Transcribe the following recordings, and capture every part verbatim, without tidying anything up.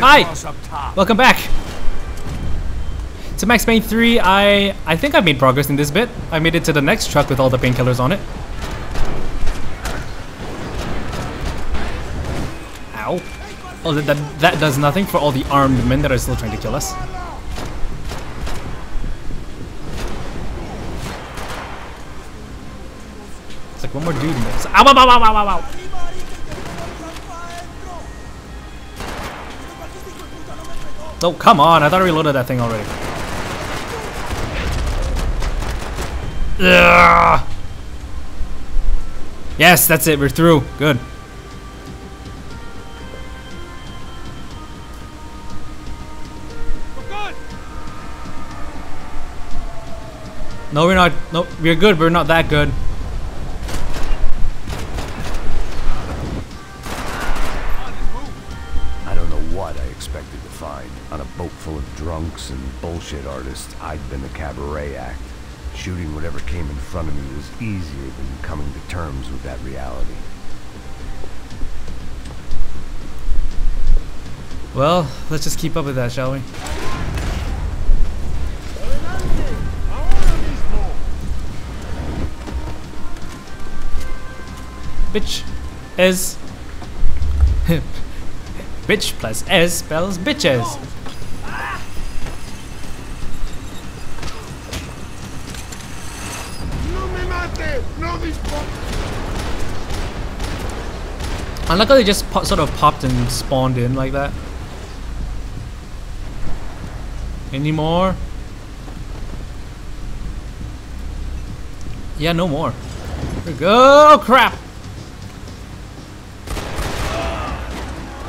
Hi! Welcome back! To Max Payne three, I I think I've made progress in this bit. I made it to the next truck with all the painkillers on it. Ow. Oh, that, that, that does nothing for all the armed men that are still trying to kill us. It's like one more dude in this. Ow, ow, ow, ow, ow, ow, ow! Oh, come on, I thought I reloaded that thing already. Ugh. Yes, that's it, we're through. Good. We're good. No, we're not. No, we're good, we're not that good. And bullshit artists, I'd been the cabaret act. Shooting whatever came in front of me was easier than coming to terms with that reality. Well, let's just keep up with that, shall we? Bitch is bitch plus s spells bitches. I like how they just sort of popped and spawned in like that. Any more? Yeah, no more. Here we go. Crap!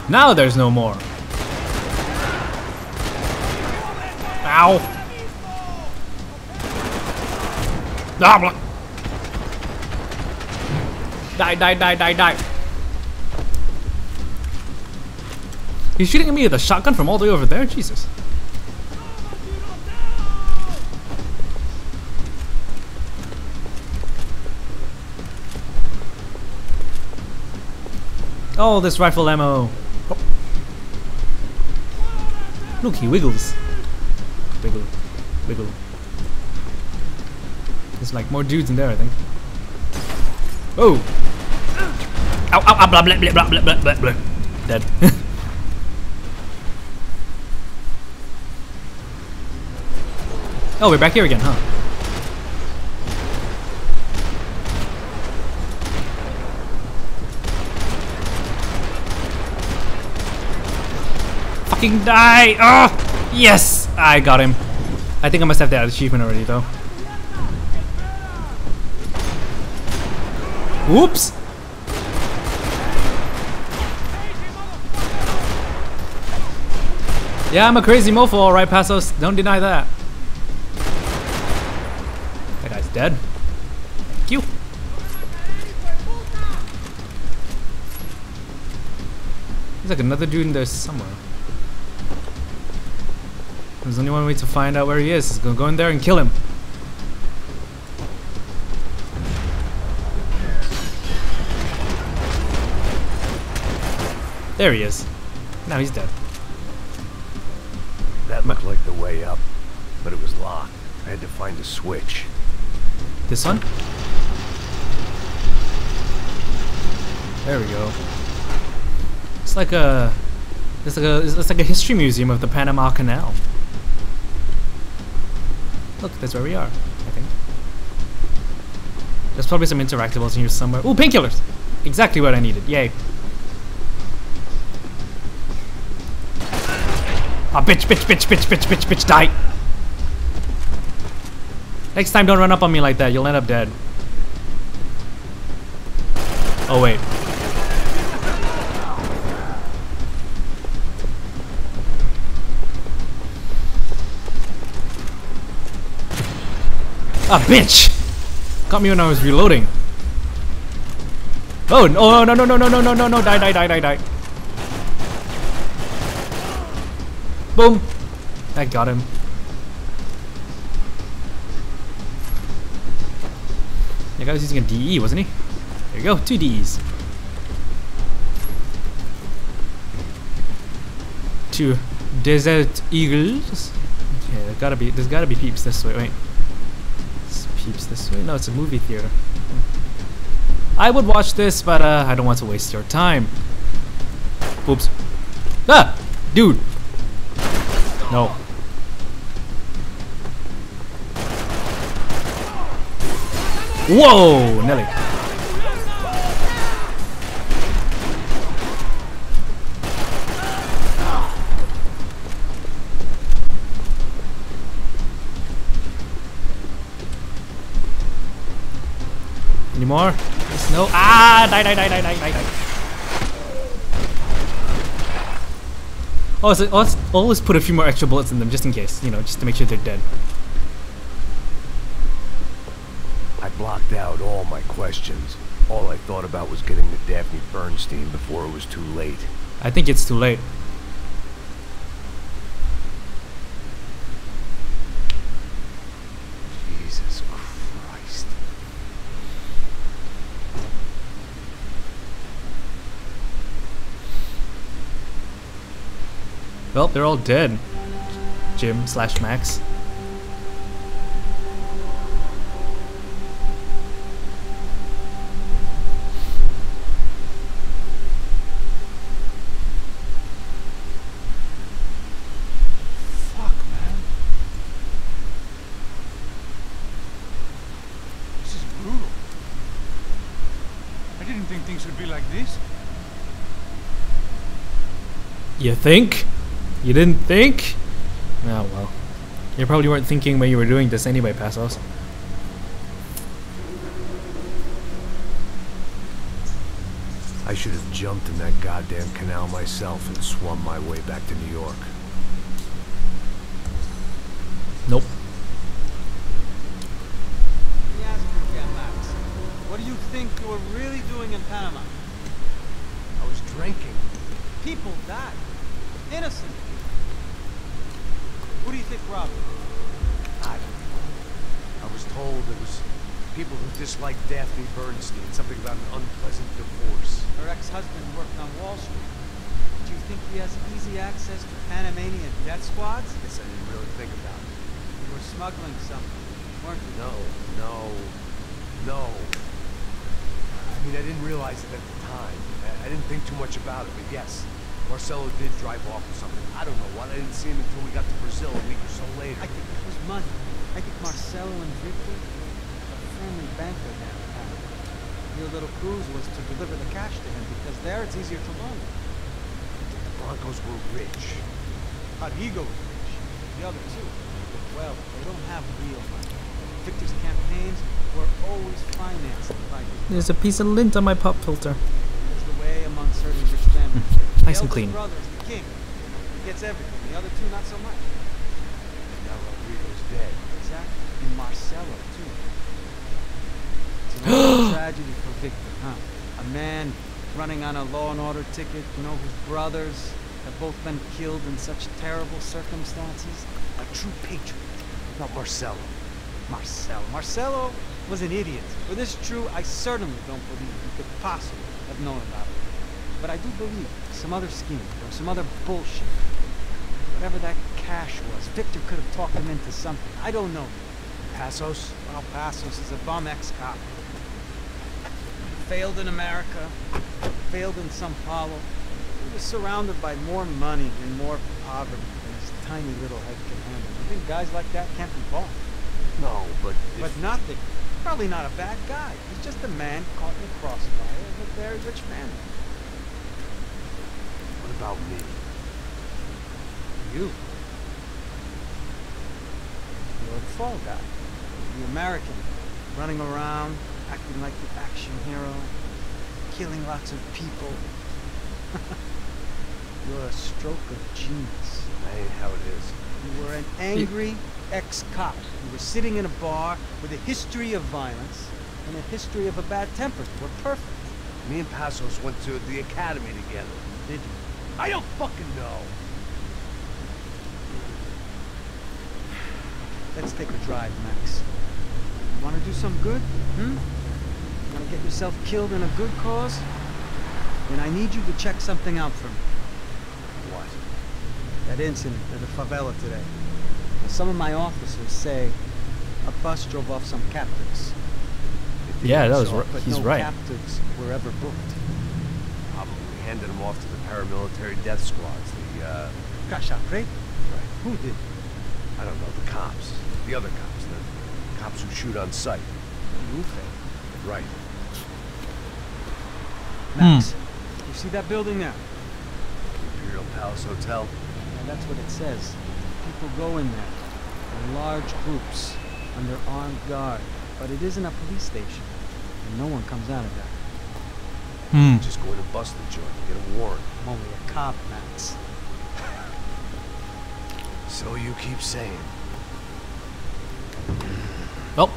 Now there's no more. Ow! Ah, Die, die, die, die, die. He's shooting at me with a shotgun from all the way over there? Jesus. Oh, this rifle ammo. Oh. Look, he wiggles. Wiggle, wiggle. There's like more dudes in there, I think. Oh. Ow, ow, ow, blah, blah, blah, blah, blah, blah, blah. Dead. Oh, we're back here again, huh? Fucking die! Oh! Yes! I got him. I think I must have that achievement already, though. Whoops! Yeah, I'm a crazy mofo, alright, Passos. Don't deny that. That guy's dead. Thank you. There's like another dude in there somewhere. There's only one way to find out where he is. He's gonna go in there and kill him. There he is. Now he's dead. That looked like the way up, but it was locked. I had to find a switch. This one? There we go. It's like a, it's like a, it's like a history museum of the Panama Canal. Look, that's where we are, I think. There's probably some interactables in here somewhere. Ooh, painkillers! Exactly what I needed. Yay. Ah, oh, bitch, bitch, bitch, bitch, bitch, bitch, bitch, die! Next time, don't run up on me like that. You'll end up dead. Oh, wait. Ah, oh, bitch! Caught me when I was reloading. Oh, no, no, no, no, no, no, no, no, no, die, die, die, die, die. Boom! I got him. That guy was using a D E, wasn't he? There you go, two Ds. to Desert Eagles. Okay, there gotta be there's gotta be peeps this way. Wait, it's peeps this way. No, it's a movie theater. I would watch this, but uh, I don't want to waste your time. Oops. Ah, dude. No. Whoa, Nelly. Any more? Yes, no. Ah, die, die, die, die, die, die. Oh, so let's always put a few more extra bullets in them just in case, you know, just to make sure they're dead. Blocked out all my questions. All I thought about was getting to Daphne Bernstein before it was too late. I think it's too late. Jesus Christ. Well, they're all dead. Jim slash Max. You think? You didn't think? Oh well. You probably weren't thinking when you were doing this anyway, Passos. I should have jumped in that goddamn canal myself and swum my way back to New York. Nope. Let me ask you again, Max. What do you think you were really doing in Panama? I was drinking. People died. Innocent. Who do you think robbed it? I don't know. I was told it was people who disliked Daphne Bernstein. Something about an unpleasant divorce. Her ex-husband worked on Wall Street. Do you think he has easy access to Panamanian death squads? Yes, I didn't really think about it. You were smuggling something, weren't you? No, no, no. I mean, I didn't realize it at the time. I, I didn't think too much about it, but yes. Marcelo did drive off or something. I don't know what. I didn't see him until we got to Brazil a week or so later. I think it was money. I think Marcelo and Victor, a friendly banker down in Panama. Your little cruise was to deliver the cash to him because there it's easier to loan. I think the Broncos were rich. Rodrigo was rich. The other two, well, they don't have real money. Victor's campaigns were always financed by his. There's a piece of lint on my pop filter. There's the way among certain rich families. Nice and clean. Brother is the king. He gets everything. The other two, not so much. And now Rodrigo's dead. Exactly. And Marcelo, too. It's another tragedy for Victor, huh? A man running on a law and order ticket. You know, his brothers have both been killed in such terrible circumstances. A true patriot. Not Marcelo. Marcelo. Marcelo was an idiot. For this true, I certainly don't believe he could possibly have known about it. But I do believe some other scheme or some other bullshit. Whatever that cash was, Victor could have talked him into something. I don't know. Passos? Well, Passos is a bum ex-cop. Failed in America. Failed in Sao Paulo. He was surrounded by more money and more poverty than his tiny little head can handle. You think guys like that can't be bought? No, but... But nothing. Probably not a bad guy. He's just a man caught in the crossfire of a very rich family. About me. You. You're a fall guy. The American. Running around, acting like the action hero. Killing lots of people. You're a stroke of genius. That ain't how it is. You were an angry ex-cop. You were sitting in a bar with a history of violence and a history of a bad temper. You were perfect. Me and Passos went to the academy together. Did you? I don't fucking know. Let's take a drive, Max. You wanna do some good? Hmm? You wanna get yourself killed in a good cause? Then I need you to check something out for me. What? that incident at the favela today. Some of my officers say a bus drove off some captives. Yeah, that was right. He's right. No captives were ever booked. Probably handed them off to the paramilitary death squads. The uh, Cachapre? Right. Who did? I don't know. The cops. The other cops. The cops who shoot on sight. Okay. Right. Max, hmm. you see that building now? Imperial Palace Hotel. Yeah, that's what it says. People go in there in large groups under armed guard, but it isn't a police station, and no one comes out of that. Hmm. Just going to bust the joint, get a warrant. I'm only a cop, Max. So you keep saying. Well,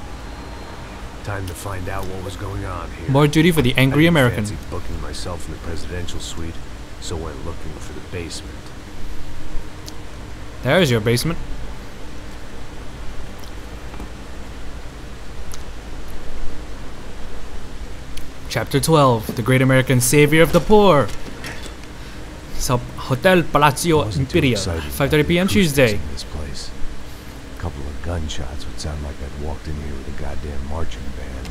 time to find out what was going on here. More duty for the angry American. I fancied booking myself in the presidential suite, so went looking for the basement. There's your basement. Chapter twelve, The Great American Savior of the Poor. Sub Hotel Palacio Interior, five thirty p m Tuesday. This place. A couple of gunshots would sound like I'd walked in here with a goddamn marching band.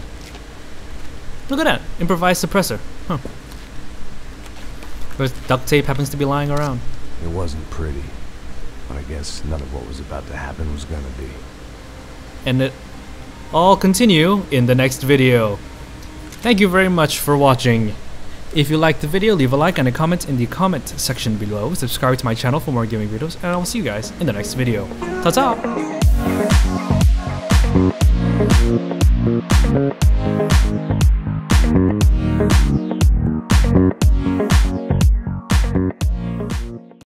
Look at that, improvised suppressor. Huh. Where duct tape happens to be lying around. It wasn't pretty, but I guess none of what was about to happen was gonna be. And it all continue in the next video. Thank you very much for watching. If you liked the video, leave a like and a comment in the comment section below. Subscribe to my channel for more gaming videos, and I'll see you guys in the next video. Ta-ta!